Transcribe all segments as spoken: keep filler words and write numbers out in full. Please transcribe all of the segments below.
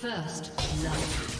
First love.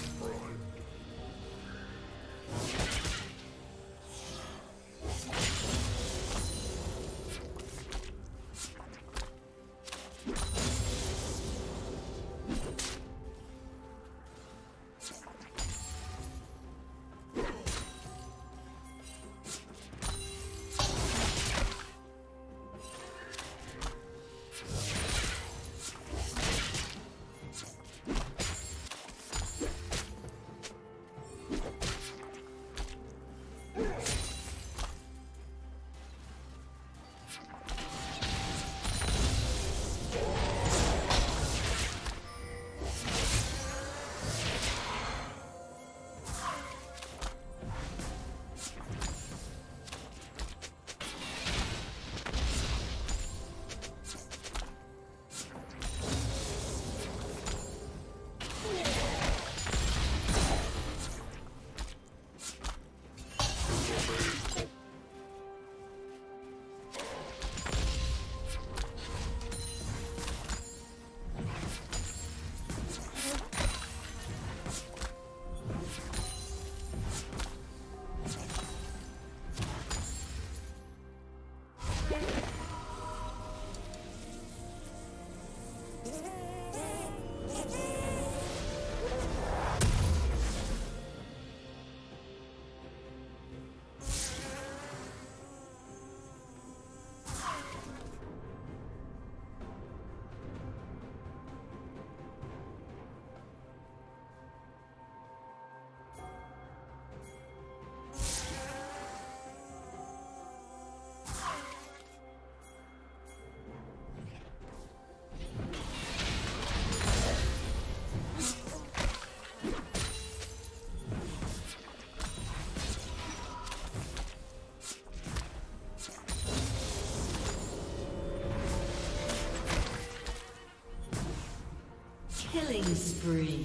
Killing spree.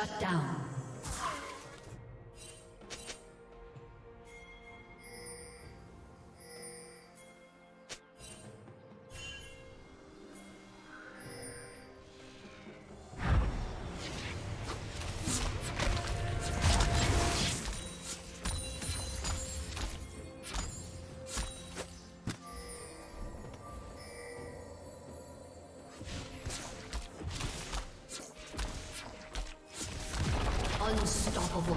Shut down. Unstoppable.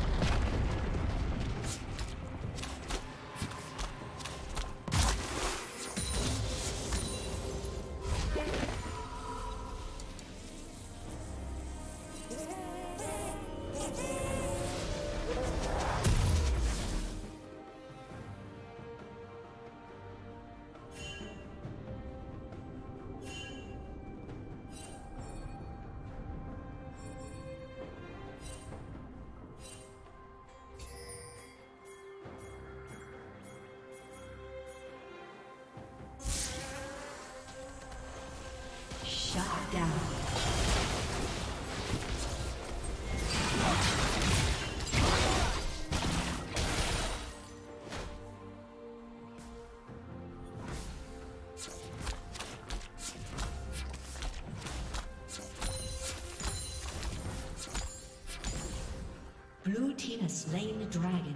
Blue team has slain the dragon.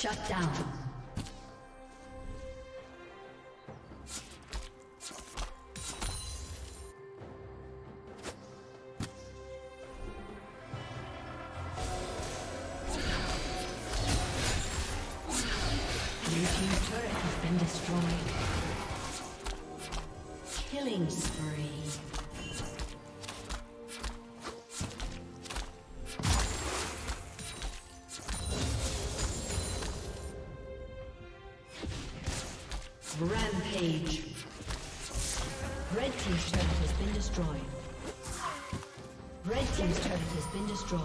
Shut down. Rampage. Red team's turret has been destroyed. Red team's turret has been destroyed.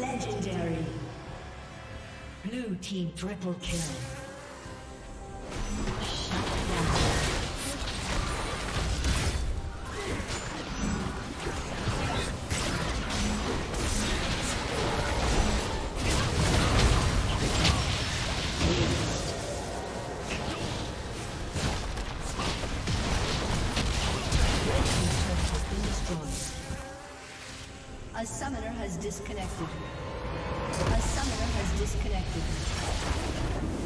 Legendary. Blue team triple kill. Shut down. A summoner has disconnected. A summoner has disconnected.